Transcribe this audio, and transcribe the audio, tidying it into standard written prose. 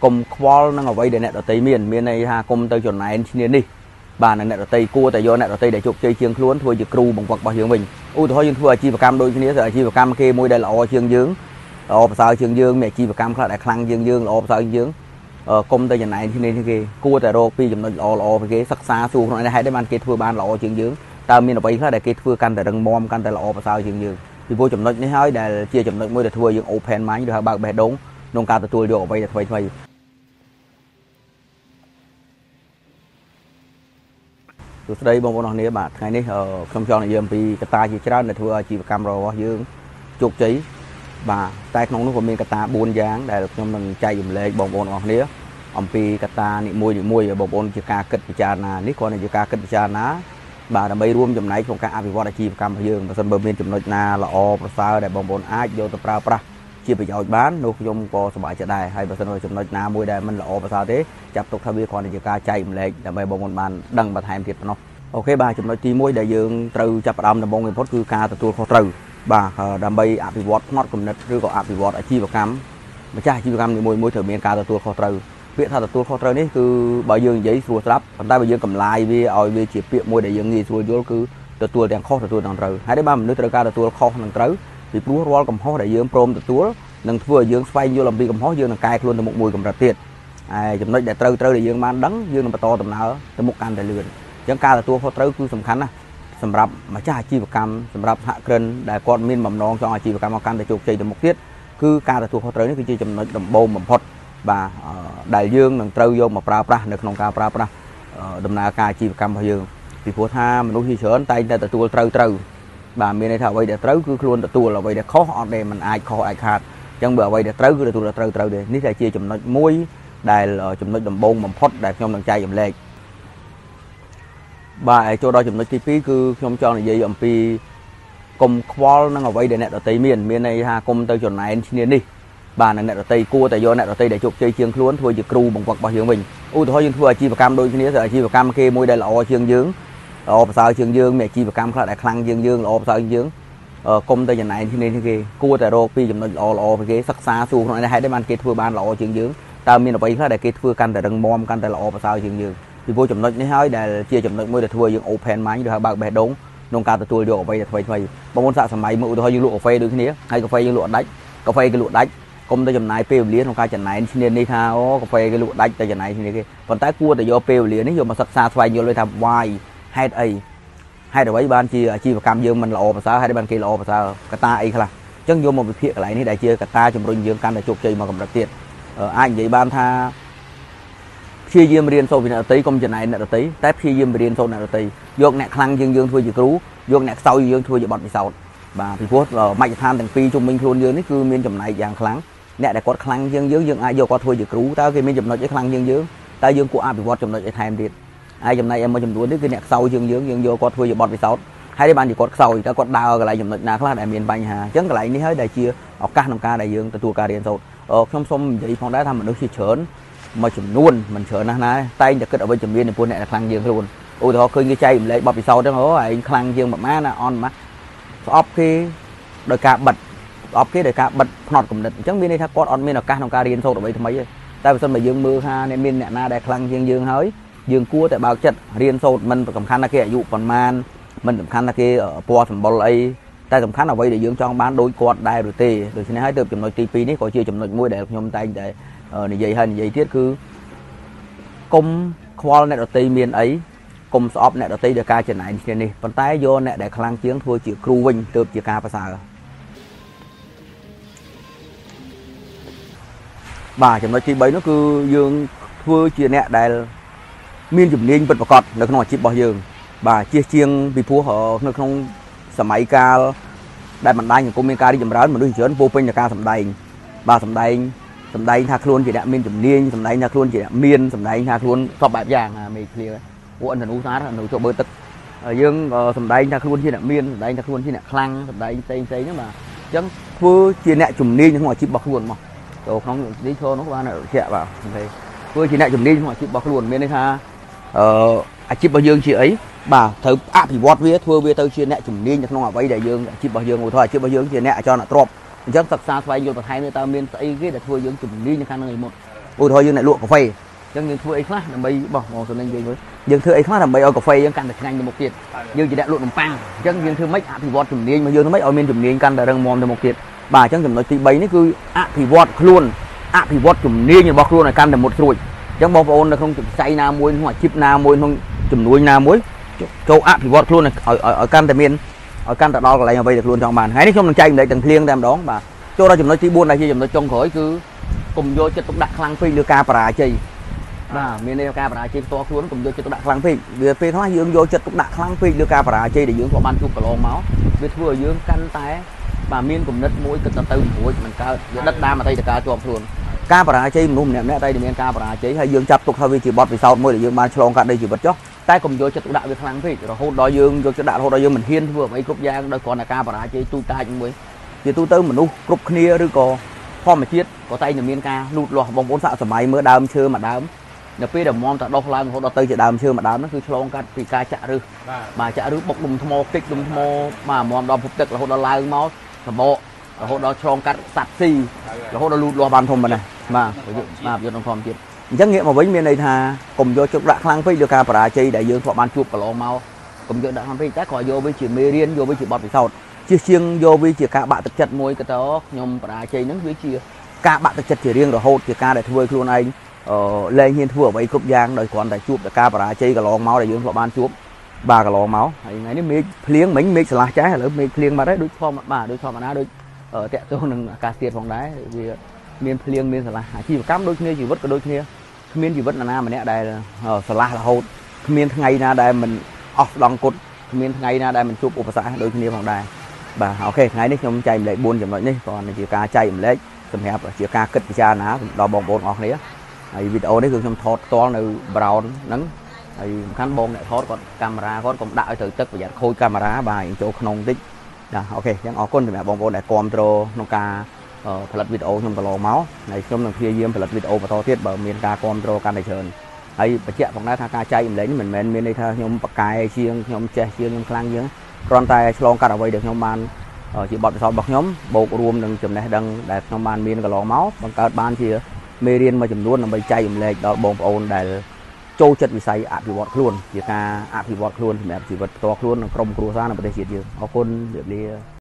cùng qual nó ngồi để nẹt ở tây miền này ha cùng tới chỗ này nên đi bà này nẹt ở tây cua tại do nẹt ở tây để chụp chơi chiêng luôn thôi chỉ kêu bằng quạt bảo hiểm mình ui thôi nhưng thua chi và cam đôi khi giờ chi và cam kia môi đây là o chiêng dướng o sao chiêng dương mẹ chi và cam khác lại khăng dương dương là o sao dướng cùng tới chỗ này nên kia cua tại rồi pi dùm nó o cái sắc xa xuống nói hay để ban kia thua ban là o chiêng dướng tao miền ở tây khác lại kia thua can tại rừng bom can tại là o sao chiêng dướng thì vô chấm nói như thế để chia chấm nói mới để thua dương open máy được bạc bè đống nông cao từ tôi được vậy là thôi từ đây bông bông này bạn ngày nay không cho này dùm vì cái ta chỉ ra để thua chỉ camera dương chuột chỉ bà tay nông nó của mình cái ta buôn dáng để được trong mình chạy dùm lên bông bông này ông pi cái ta nị môi bông bông chỉ ca cất cha na nít con này chỉ ca cất cha ná bà đã bay rùm chấm này không cả vì vợ đã chỉ cam dương và sân bờ miền chấm nói na là o sao để bông bông ai vô tập ra pra chia bây giờ bán nô dung co sờ bãi chợ đài hay bà sân rồi chấm nói na môi đài mình là o sao thế chặt tục thay vì con này chỉ ca chạy dùm lên để bay bông bông bàn đằng bà thèm thiệt nó ok bà chấm nói chi môi đại dương trừ chập đầm là bông người phốt cư ca từ tuột kho trừ bà đầm bay áp bị vót mót cùng nết rưỡi có áp bị vót ở chi vào cắm mà cha chi vào cắm thì môi môi thử miền ca từ tuột kho trừ việc thay từ tuột kho trừ đấy cứ bà dương giấy xua sáp còn ta bà dương cầm lai vì ỏi vì chỉ việc môi đại dương nghi xua vô cứ từ tuột đèn kho từ tuột đằng trừ hai đến ba mình nước trừ ca từ tuột kho đằng trừ thì búa roi cầm hó đại dương prom từ tuột đằng vừa dương xoay vô làm việc cầm hó dương đằng cài luôn từ một mùi cầm ra tiệt ai chấm nói để trừ trừ đại dương man đắng dương làm to tầm nào từ một can đại lươn chẳng ca là tua phô trâu cứ sầm khánh à sầm rập mà cha chi và cam sầm rập hạ cơn đại con miên mầm non cho chi và cam để chụp chơi được một tiết cứ ca là tua phô trâu này cứ chơi chậm nói đầm bô mầm phật và đại dương đằng trâu vô mà pra pra được nông ca pra pra đầm na ca chi và cam đại dương thì phô tha mình nuôi chi sớm tay ta tua trâu trâu và miên này thảo vậy để trâu cứ luôn để tua là vậy để khó họ để mình ai khó ai khát chẳng bờ vậy để trâu cứ để tua là trâu trâu để nít là chia chậm nói muối đại là chậm nói đầm bô mầm phật đại trong đằng trai dầm lệ bà cho đó chúng nó chi phí cứ không cho này dây dòng pi cùng qual nó ngồi vậy để nẹt ở tây miền này ha cùng tới chỗ này nên đi bà này nẹt ở tây cua tại do nẹt ở tây để chụp chơi chiêng luôn thôi chỉ kêu bằng quạt bảo hiểm mình ui thôi nhưng thua chi và cam đôi khi giờ chi và cam kia môi đây là o chiêng dướng o sao chiêng dướng mẹ chi và cam khác lại khăng chiêng dướng là o sao dướng cùng tới chỗ này nên kia cua tại rồi pi chúng nó o cái sắc xa xuống nói hay để ban kia thua ban là o chiêng dướng tao miền ở vậy khác để kia thua can tại rừng bom can tại là o sao chiêng dướng thì vô chấm nói như thế để chia chấm nói mới để thua dương open máy được bạc bè đống nông cao từ tôi được vậy là thôi bông muốn xạ sầm máy mới thôi dương lụa phê đôi khi nhé hay cà phê dương lụa đánh cà phê cái lụa đánh công tới chấm này peo lía nông cao chấm này nên đi ha cà phê cái lụa đánh tại chấm này thì cái còn tái cua tại do peo lía nếu mà sập xa xoay nhiều lên tham vai head a hay là vậy ban chia và cam dương mình là o và sao hay là ban kia là o và sao cả ta ấy là chẳng vô một việc hiện lại này đại chia cả ta chấm rồi dương can là chụp chơi mà cầm đặc tiền anh vậy ban tha khi diêm riêng sâu vì nợ tí công chuyện này nợ tí tép khi diêm riêng sâu nợ tí vô nẹt khăng dương dương thua dự cứu vô nẹt sâu dương thua dự bọn bị sầu và thì phốt mạnh than thành phi trung minh luôn dương đấy cứ miên chậm này dạng kháng nẹt đã có khăng dương dương dương ai vô có thua dự cứu tao khi miên chậm nói cái khăng dương dương tao dương của ai bị vót chậm nói cái thèm điệt ai chậm này em mới chậm đuối đấy cứ nẹt sâu dương dương dương vô có thua dự bọn bị sầu hay để bạn chỉ có sầu thì tao có đau cái lại chậm nói na khá đại miền bành hà chấn cái lại như thế đại chia học ca nông ca đại dương tao thua ca riêng sâu không xong vậy phong đá tham mình đôi khi chớn mà chấm luôn mình chở na tay đã cất ở bên chấm viên thì buôn này là khang dương luôn ôi đó khơi như chay lấy bọc bị sau đó nó anh khang dương mà má là on má off khi đời cả bật off khi đời cả bật nọt cũng được chẳng biết đây thắc on miên là ca nông ca điên sâu được mấy thằng mấy tại vì sao mà dương mưa ha nên miên na đại khang dương dương hới dương cua tại bao trận điên sâu mình phải cầm khăn là kia dụ còn man mình cầm khăn là kia ở po thằng bò lấy tay cầm khăn là vậy để dương cho bán đôi quạt đai rồi tê rồi xin hãy được chấm nói tivi đấy có chưa chấm nói mua để nhom tay để này vậy hơn vậy tiết cứ công khoan này đầu tây miền ấy công shop này đầu tây được ca trên này trên này còn tái vô này để khang tiếng thua chịu kêu vinh từ chịu ca phải sao bà chẳng nói chi bấy nó cứ dương thua chịu nè đây miền chụp niên bật vào cọt được nói chịu bao dương bà chia chiêng vì phù hợp nó không sờ máy ca đại mình đánh những cô miền ca đi chậm rãi mà đôi chớn vô pin là ca sầm đầy bà sầm đầy sầm đáy thạc luôn chỉ đạo miên chấm niên sầm đáy thạc luôn chỉ đạo miên sầm đáy thạc luôn sọp bạc vàng à mày kia của anh thần u sát anh cho bơi tật dương sầm đáy thạc luôn chỉ đạo miên sầm đáy thạc luôn chỉ đạo khang sầm đáy tây nữa mà chẳng vừa chỉ đạo chấm niên nhưng mà chỉ bọc luôn mà đồ không đi thôi nó qua này kẹt vào thấy vừa chỉ đạo chấm niên nhưng mà chỉ bọc luôn miên đấy ha chỉ bao dương chị ấy bà thấy à thì bọt vía thưa vía tao chỉ đạo chấm niên nhưng mà vậy đại dương chỉ bao dương ngồi thôi chỉ bao dương chỉ đạo cho nó trộm chắc thật xa xoay vô và hai người ta miên tây cái để thua dưỡng chủng đi như khăn người một ôi thôi dương lại luộc cà phê dương những thứ ấy khác là mấy bỏ màu sơn lên với dương thứ ấy khác là mấy ở cà phê dương canh được nhanh được một kiệt dương chỉ đại luộc đồng pang dương dương thứ mấy ạ thì vót chùm niên mà dương nó mấy ở miền chùm niên canh là răng mồm được một kiệt bà chẳng chừng nói tí bấy nó cứ ạ thì vót luôn ạ thì vót chùm niên như bọc luôn là canh được một rồi chẳng bao ôn là không chụp say na muối hoặc chip na muối không chùm nuôi na muối câu ạ thì vót luôn này ở canh tại miền ở canh tại đó là lại về được luôn trong bàn hãy không tranh để từng thiêng đem đón bà cho ra chùm nói chi buôn này khi chùm nói trong khỏi cứ cùng vô cho tôi đặt khăn phi đưa ca bà chi và miền Nam ca bà chi to xuống cùng vô cho tôi đặt khăn phi về phi thoái dương vô chất cũng đặt khăn phi đưa ca bà chi để dưỡng vào ban chụp cả lon máu về vừa dưỡng canh té bà miền cùng đất mũi cực tư mũi mình ca đất đa mà tay là ca cho thường ca bà chi mình nè mẹ tay thì miền ca bà chi hay dương chập tục hay vì chỉ bọt vì sau mới để dương ban cho cả đây chỉ vật chó tay cùng vô cho tôi đặt việc khăn phi rồi hôn đói dương vô cho đặt hôn đói dương mình hiên vừa mấy cục giang đây còn là ca bà chi tôi tay chúng mới thì tôi tới mình u cục kia rồi co kho mà chết có tay nhà miền ca lụt lọt vòng bốn sạo sầm máy mới đam chưa mà đam nhà phía đồng mom tại độc lan họ đào tơi chỉ đam chưa mà đam nó cứ long cát vì ca chạ rư mà chạ rư bọc đùng thô kích đùng thô mà mom đào phục tịch là họ đào lai máu thầm bộ là họ đào long cát sạt xì là họ đào lụt lọt bàn thùng mà này mà vô đồng phòng chết trắc nghiệm mà với miền này thà cùng vô chụp đạn lang phi được ca bà chi đại dương họ ban chụp cả long máu cùng vô đạn lang phi chắc khỏi vô với chỉ mê riêng vô với chỉ bọt bị sọt chia riêng vô với chỉ cả bạn thực chất môi cái đó nhom bà chi nắng với chia ca bạn thực chất chỉ riêng rồi hột chỉ ca để thưa luôn anh lên hiên thua với cục giang đời còn đại chụp để ca bà chi cả lon máu đại dương họ ban chụp bà cả lon máu ngày nó mít liếng mảnh mít là trái là mít liếng mà đấy đôi thò mà đôi thò mà ná đôi ở tẹt tôi đừng cà tiệt phòng đá vì miền liêng miền là chỉ cắm đôi kia chỉ vứt cả đôi kia miền chỉ vứt là na mà nè đây là là hột miền ngày na đây mình off đòn cột miền ngày na đây mình chụp ở xã đôi kia phòng đá bà ok ngày đấy không chạy lại buồn chậm lại đi còn chỉ ca chạy lấy cầm hẹp chỉ ca cất ra ná đo bong bồn ngọt đấy video đấy không thọt to này brown nắng khán bông lại thọt còn camera có còn đại thời tức và giặt khôi camera bài chỗ không tích đã ok chẳng ở con thì mẹ bong bồn lại control nó ca phải lật video trong tàu máu này trong lần kia diêm phải lật video và to thiết bờ miền ca control ca này chờn ấy phải chạy phòng đá ca chạy lấy mình miền đây thơ nhom bạc cài chiêng nhom che chiêng nhom khang nhớ còn tại long cát ở đây được nhóm ban chỉ bọt sọt bọc nhóm bột ruộng đừng chùm này đừng để nhóm ban miên cả lò máu bằng cát ban thì mê riêng mà chùm luôn là bị cháy chùm lệch đó bồn ồn để trôi chất bị say áp bị bọt luôn việc áp bị bọt luôn mẹ chỉ vật to luôn trong cua xa là vấn đề gì chứ họ con việc đi